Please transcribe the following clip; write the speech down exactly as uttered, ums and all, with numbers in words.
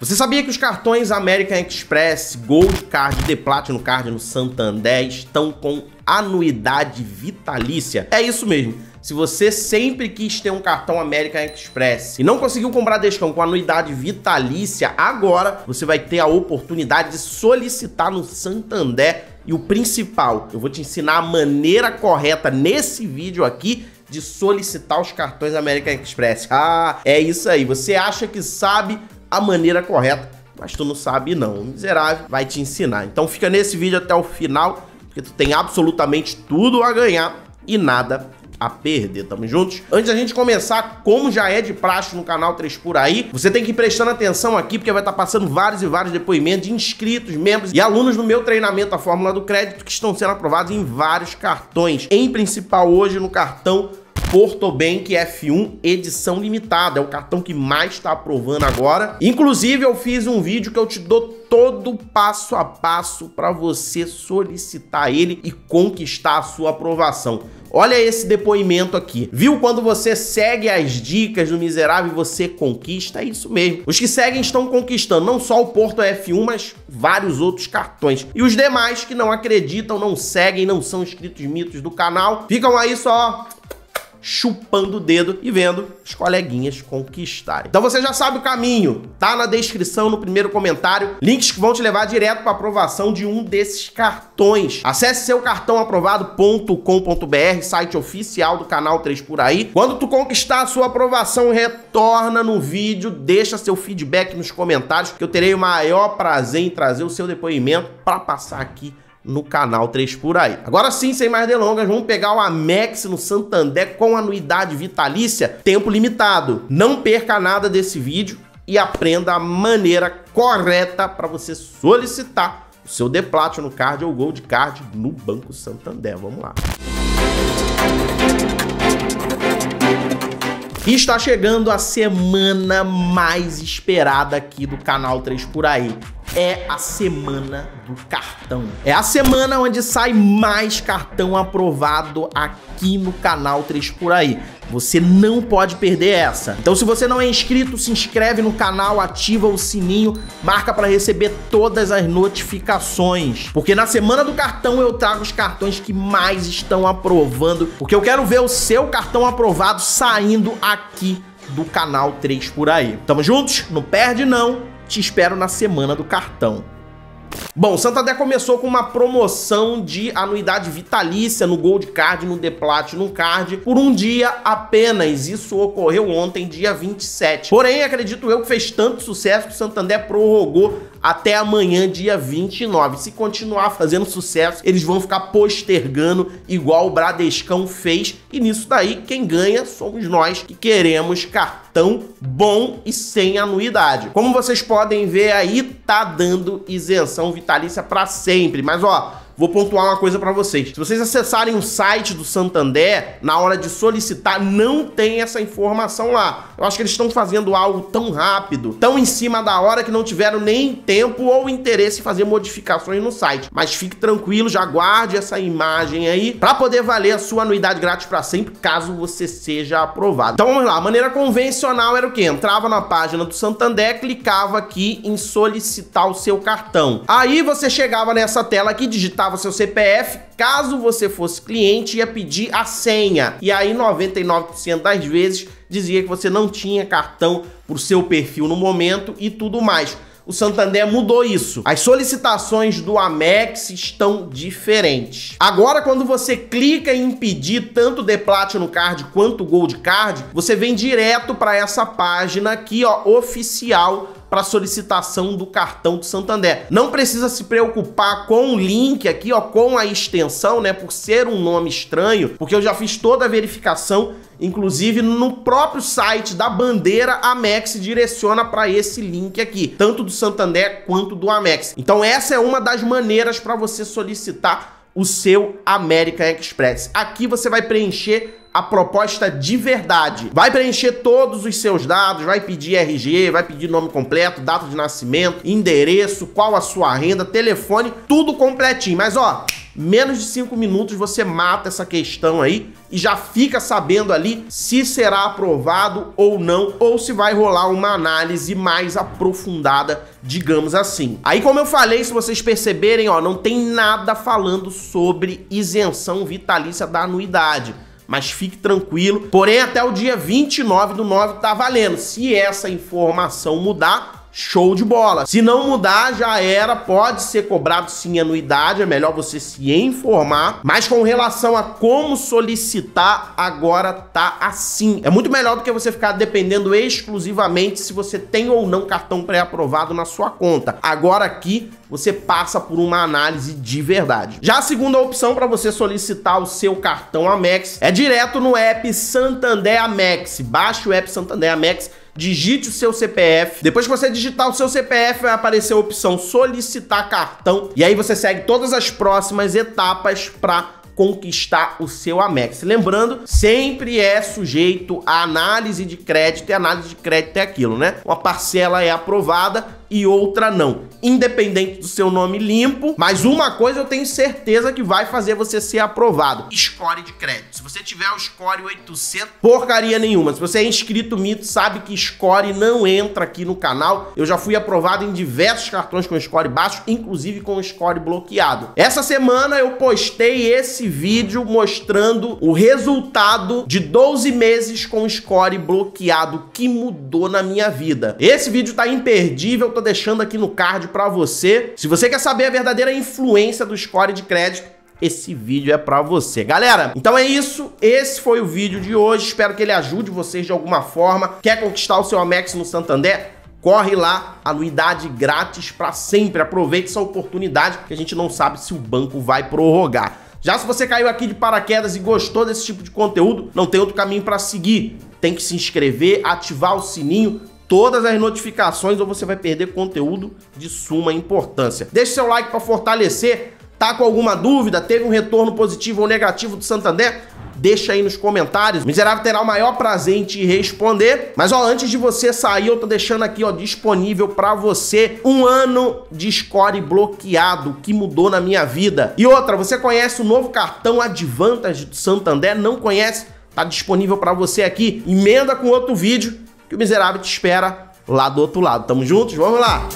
Você sabia que os cartões American Express, Gold Card e The Platinum Card no Santander estão com anuidade vitalícia? É isso mesmo. Se você sempre quis ter um cartão American Express e não conseguiu com o Bradescão com anuidade vitalícia, agora você vai ter a oportunidade de solicitar no Santander. E o principal, eu vou te ensinar a maneira correta nesse vídeo aqui de solicitar os cartões American Express. Ah, é isso aí. Você acha que sabe a maneira correta, mas tu não sabe não. O miserável vai te ensinar. Então fica nesse vídeo até o final, porque tu tem absolutamente tudo a ganhar e nada a perder, tamo juntos? Antes da gente começar, como já é de praxe no canal Três Por Ai, você tem que ir prestando atenção aqui, porque vai estar passando vários e vários depoimentos de inscritos, membros e alunos no meu treinamento, a Fórmula do Crédito, que estão sendo aprovados em vários cartões. Em principal, hoje, no cartão Portobank F um edição limitada, é o cartão que mais está aprovando agora. Inclusive, eu fiz um vídeo que eu te dou todo passo a passo para você solicitar ele e conquistar a sua aprovação. Olha esse depoimento aqui. Viu? Quando você segue as dicas do miserável, você conquista. É isso mesmo. Os que seguem estão conquistando não só o Porto F um, mas vários outros cartões. E os demais que não acreditam, não seguem, não são inscritos mitos do canal, ficam aí só chupando o dedo e vendo os coleguinhas conquistarem. Então você já sabe o caminho, tá na descrição, no primeiro comentário, links que vão te levar direto para aprovação de um desses cartões. Acesse seu cartão aprovado ponto com ponto br, site oficial do canal Três Por Ai. Quando tu conquistar a sua aprovação, retorna no vídeo, deixa seu feedback nos comentários, que eu terei o maior prazer em trazer o seu depoimento para passar aqui no canal Três Por Ai. Agora sim, sem mais delongas, vamos pegar o Amex no Santander com anuidade vitalícia, tempo limitado. Não perca nada desse vídeo e aprenda a maneira correta para você solicitar o seu The Platinum Card ou Gold Card no Banco Santander. Vamos lá. E está chegando a semana mais esperada aqui do canal Três Por Ai. É a semana do cartão. É a semana onde sai mais cartão aprovado aqui no canal Três Por Ai. Você não pode perder essa. Então, se você não é inscrito, se inscreve no canal, ativa o sininho, marca para receber todas as notificações. Porque na semana do cartão eu trago os cartões que mais estão aprovando, porque eu quero ver o seu cartão aprovado saindo aqui do canal Três Por Ai. Tamo juntos? Não perde não. Te espero na semana do cartão. Bom, o Santander começou com uma promoção de anuidade vitalícia no Gold Card, no The Platinum Card, por um dia apenas. Isso ocorreu ontem, dia vinte e sete. Porém, acredito eu que fez tanto sucesso que o Santander prorrogou até amanhã, dia vinte e nove. Se continuar fazendo sucesso, eles vão ficar postergando igual o Bradescão fez. E nisso daí, quem ganha somos nós que queremos cartão bom e sem anuidade. Como vocês podem ver aí, tá dando isenção vitalícia para sempre. Mas ó, vou pontuar uma coisa para vocês. Se vocês acessarem o site do Santander, na hora de solicitar, não tem essa informação lá. Eu acho que eles estão fazendo algo tão rápido, tão em cima da hora, que não tiveram nem tempo ou interesse em fazer modificações no site. Mas fique tranquilo, já guarde essa imagem aí para poder valer a sua anuidade grátis para sempre, caso você seja aprovado. Então vamos lá, a maneira convencional era o quê? Entrava na página do Santander, clicava aqui em solicitar o seu cartão. Aí você chegava nessa tela aqui, digitava seu C P F, caso você fosse cliente, ia pedir a senha. E aí noventa e nove por cento das vezes dizia que você não tinha cartão para o seu perfil no momento e tudo mais. O Santander mudou isso. As solicitações do Amex estão diferentes. Agora, quando você clica em pedir tanto The Platinum Card quanto Gold Card, você vem direto para essa página aqui, ó, oficial, para solicitação do cartão do Santander. Não precisa se preocupar com o link aqui, ó, com a extensão, né, por ser um nome estranho, porque eu já fiz toda a verificação, inclusive no próprio site da bandeira Amex direciona para esse link aqui, tanto do Santander quanto do Amex. Então essa é uma das maneiras para você solicitar o seu American Express. Aqui você vai preencher a proposta de verdade. Vai preencher todos os seus dados, vai pedir R G, vai pedir nome completo, data de nascimento, endereço, qual a sua renda, telefone, tudo completinho. Mas ó, menos de cinco minutos você mata essa questão aí e já fica sabendo ali se será aprovado ou não, ou se vai rolar uma análise mais aprofundada, digamos assim. Aí, como eu falei, se vocês perceberem, ó, não tem nada falando sobre isenção vitalícia da anuidade. Mas fique tranquilo, porém até o dia vinte e nove do nove tá valendo. Se essa informação mudar, show de bola. Se não mudar, já era, pode ser cobrado sim anuidade, é melhor você se informar. Mas com relação a como solicitar, agora tá assim. É muito melhor do que você ficar dependendo exclusivamente se você tem ou não cartão pré-aprovado na sua conta. Agora aqui você passa por uma análise de verdade. Já a segunda opção para você solicitar o seu cartão Amex é direto no app Santander Amex. Baixe o app Santander Amex, digite o seu C P F. Depois que você digitar o seu C P F, vai aparecer a opção solicitar cartão. E aí você segue todas as próximas etapas para conquistar o seu Amex. Lembrando, sempre é sujeito a análise de crédito, e análise de crédito é aquilo, né? Uma parcela é aprovada e outra não, independente do seu nome limpo, mas uma coisa eu tenho certeza que vai fazer você ser aprovado: score de crédito. Se você tiver um score oitocentos, porcaria nenhuma. Se você é inscrito Mito, sabe que score não entra aqui no canal. Eu já fui aprovado em diversos cartões com score baixo, inclusive com score bloqueado. Essa semana eu postei esse vídeo mostrando o resultado de doze meses com score bloqueado, que mudou na minha vida. Esse vídeo tá imperdível, tô deixando aqui no card para você. Se você quer saber a verdadeira influência do score de crédito, esse vídeo é pra você. Galera, então é isso. Esse foi o vídeo de hoje. Espero que ele ajude vocês de alguma forma. Quer conquistar o seu Amex no Santander? Corre lá, anuidade grátis pra sempre. Aproveite essa oportunidade, porque a gente não sabe se o banco vai prorrogar. Já se você caiu aqui de paraquedas e gostou desse tipo de conteúdo, não tem outro caminho pra seguir. Tem que se inscrever, ativar o sininho, todas as notificações, ou você vai perder conteúdo de suma importância. Deixe seu like pra fortalecer. Tá com alguma dúvida? Teve um retorno positivo ou negativo do Santander? Deixa aí nos comentários. O miserável terá o maior prazer em te responder. Mas ó, antes de você sair, eu tô deixando aqui, ó, disponível pra você um ano de score bloqueado, que mudou na minha vida. E outra, você conhece o novo cartão Advantage do Santander? Não conhece? Tá disponível pra você aqui. Emenda com outro vídeo, que o miserável te espera lá do outro lado. Tamo juntos? Vamos lá!